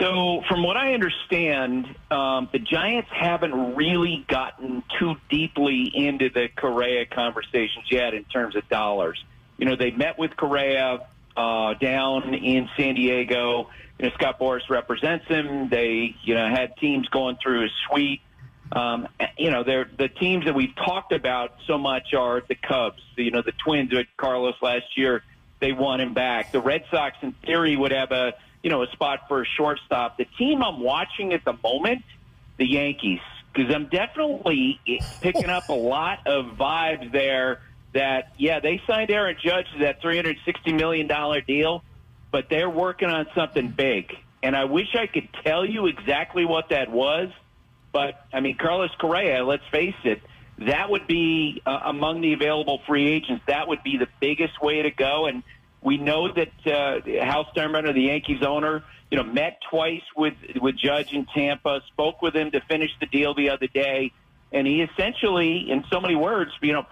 So from what I understand, the Giants haven't really gotten too deeply into the Correa conversations yet in terms of dollars. You know, they met with Correa down in San Diego. You know, Scott Boras represents him. They, you know, had teams going through his suite. You know, the teams that we've talked about so much are the Cubs. You know, the Twins with Carlos last year, they won him back. The Red Sox, in theory, would have a, you know, a spot for a shortstop. The team I'm watching at the moment, the Yankees, because I'm definitely picking up a lot of vibes there that, yeah, they signed Aaron Judge to that $360 million deal, but they're working on something big. And I wish I could tell you exactly what that was. But, I mean, Carlos Correa, let's face it, that would be among the available free agents. That would be the biggest way to go. And we know that Hal Steinbrenner, the Yankees owner, you know, met twice with Judge in Tampa, spoke with him to finish the deal the other day. And he essentially, in so many words, you know,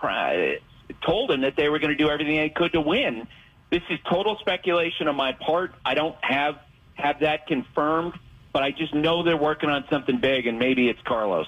told him that they were going to do everything they could to win. This is total speculation on my part. I don't have that confirmed. But I just know they're working on something big, and maybe it's Carlos.